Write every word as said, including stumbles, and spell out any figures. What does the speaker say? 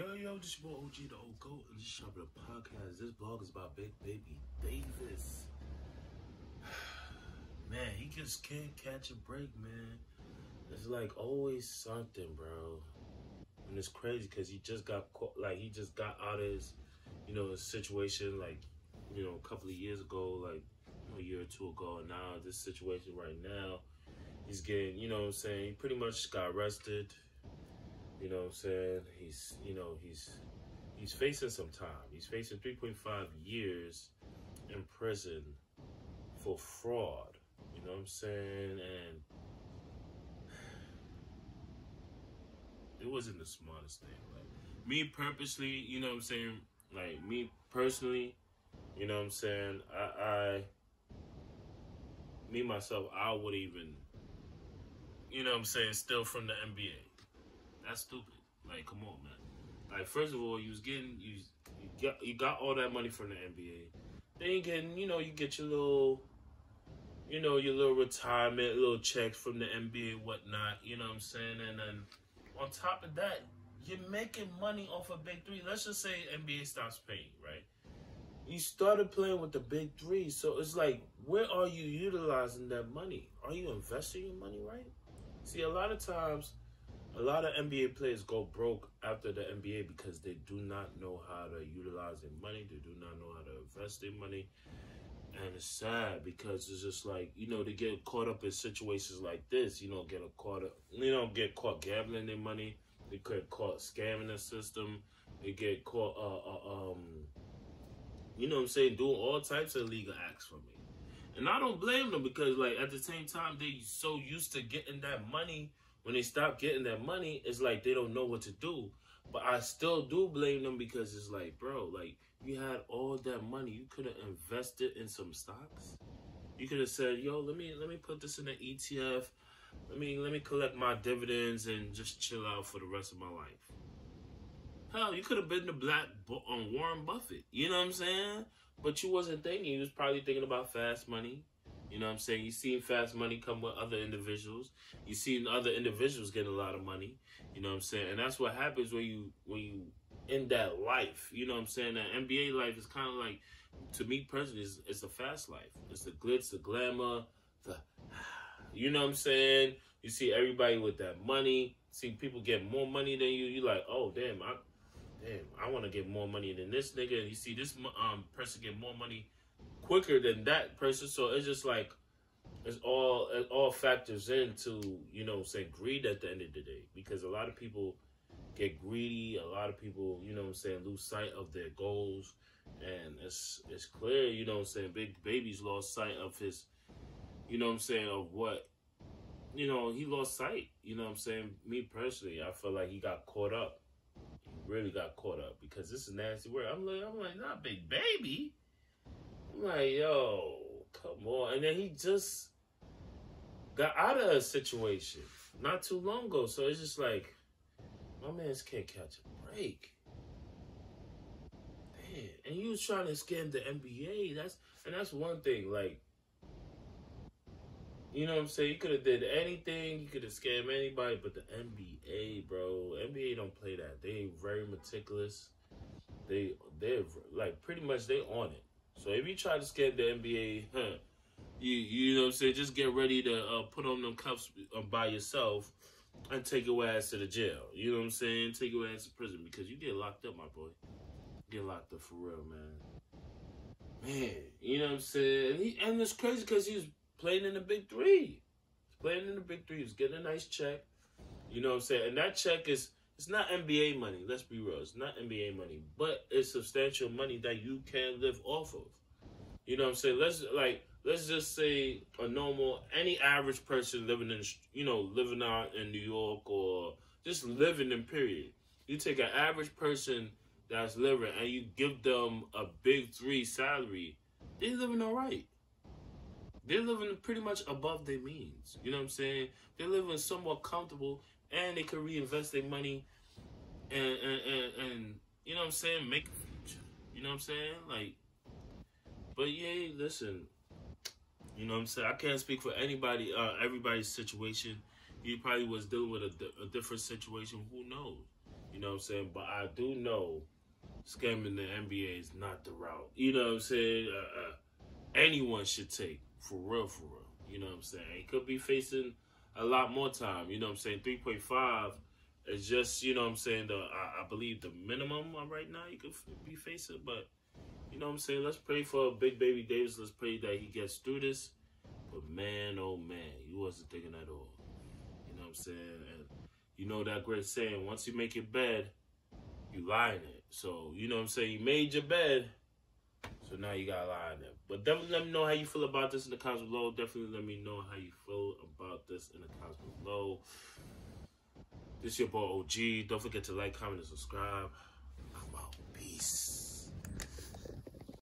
Yo, yo, this your boy O G, the old goat, and this is Shop the Podcast. This blog is about Big Baby Davis. Man, he just can't catch a break, man. It's like always something, bro. And it's crazy because he just got caught, like he just got out of his, you know, his situation, like, you know, a couple of years ago, like a year or two ago, and now this situation right now, he's getting, you know what I'm saying, he pretty much got arrested. You know what I'm saying? He's, you know, he's he's facing some time. He's facing three point five years in prison for fraud. You know what I'm saying? And it wasn't the smartest thing. Like, me purposely, you know what I'm saying? Like, me personally, you know what I'm saying? I, I me, myself, I would even, you know what I'm saying, steal from the N B A. That's stupid. Like, come on, man. Like, first of all, you was getting you you got you got all that money from the N B A. Then you getting, you know, you get your little, you know, your little retirement, little checks from the N B A, whatnot. You know what I'm saying? And then on top of that, you're making money off of big three. Let's just say N B A stops paying, right? You started playing with the big three, so it's like, where are you utilizing that money? Are you investing your money right? See, a lot of times. A lot of N B A players go broke after the N B A because they do not know how to utilize their money. They do not know how to invest their money. And it's sad because it's just like, you know, they get caught up in situations like this. You know, get caught up, you know, get caught gambling their money. They get caught scamming the system. They get caught, uh, uh, um, you know what I'm saying, doing all types of illegal acts from it. And I don't blame them because, like, at the same time, they're so used to getting that money. When they stop getting that money, it's like they don't know what to do. But I still do blame them because it's like, bro, like, you had all that money. You could have invested in some stocks. You could have said, yo, let me let me put this in an E T F. Let me let me collect my dividends and just chill out for the rest of my life. Hell, you could have been the black on Warren Buffett. You know what I'm saying? But you wasn't thinking. You was probably thinking about fast money. You know what I'm saying? You seen fast money come with other individuals. You seen other individuals getting a lot of money. You know what I'm saying? And that's what happens when you when you in that life. You know what I'm saying? That N B A life is kind of like, to me personally, it's, it's a fast life. It's the glitz, the glamour, the, you know what I'm saying? You see everybody with that money. See people get more money than you. You like, oh damn, I, damn, I want to get more money than this nigga. And you see this um person get more money quicker than that person, so it's just like it's all it all factors into, you know, say greed at the end of the day, because a lot of people get greedy, a lot of people, you know what I'm saying, lose sight of their goals, and it's it's clear, you know what I'm saying, Big Baby's lost sight of his, you know what I'm saying, of what, you know, he lost sight, you know what I'm saying. Me personally, I feel like he got caught up, he really got caught up, because this is nasty word. I'm like I'm like not Big Baby. Like, yo, come on. And then he just got out of a situation not too long ago. So it's just like, my man can't catch a break. Damn. And you was trying to scam the N B A. That's and that's one thing. Like, you know what I'm saying? You could have did anything. You could have scammed anybody. But the N B A, bro, N B A don't play that. They very meticulous. They, they're like, pretty much they on it. So if you try to scam the N B A, huh, you you know what I'm saying, just get ready to uh, put on them cuffs by yourself and take your ass to the jail. You know what I'm saying? Take your ass to prison, because you get locked up, my boy. Get locked up for real, man. Man, you know what I'm saying? And, he, and it's crazy because he was playing in the big three. He's playing in the big three. He's getting a nice check. You know what I'm saying? And that check is, it's not N B A money. Let's be real. It's not N B A money, but it's substantial money that you can live off of. You know what I'm saying? Let's like let's just say a normal, any average person living in, you know, living out in New York or just living in period. You take an average person that's living and you give them a big three salary, they're living all right. They're living pretty much above their means. You know what I'm saying? They're living somewhat comfortable. And they could reinvest their money and, and, and, and, you know what I'm saying, make a future. You know what I'm saying? Like, but yeah, listen, you know what I'm saying? I can't speak for anybody, uh, everybody's situation. You probably was dealing with a, a different situation. Who knows? You know what I'm saying? But I do know scamming the N B A is not the route. You know what I'm saying? Uh, uh, anyone should take. For real, for real. You know what I'm saying? It could be facing a lot more time. You know what I'm saying? three point five is just, you know what I'm saying, the, I, I believe the minimum right now you could be facing. But, you know what I'm saying, let's pray for big baby Davis. Let's pray that he gets through this. But, man, oh, man, he wasn't thinking at all. You know what I'm saying? And you know that great saying, once you make your bed, you lie in it. So, you know what I'm saying, you made your bed. So now you gotta lie on them. But definitely let me know how you feel about this in the comments below. Definitely let me know how you feel about this in the comments below. This is your boy O G. Don't forget to like, comment, and subscribe. I'm out. Peace.